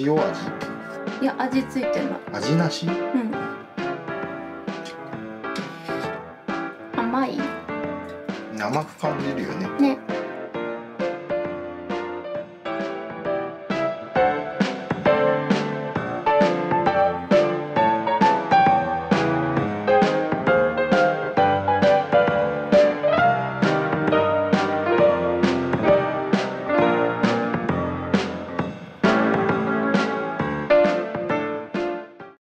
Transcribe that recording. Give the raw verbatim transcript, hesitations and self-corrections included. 塩味？いや、味ついてない。味なし？うん。甘い？甘く感じるよね。ね。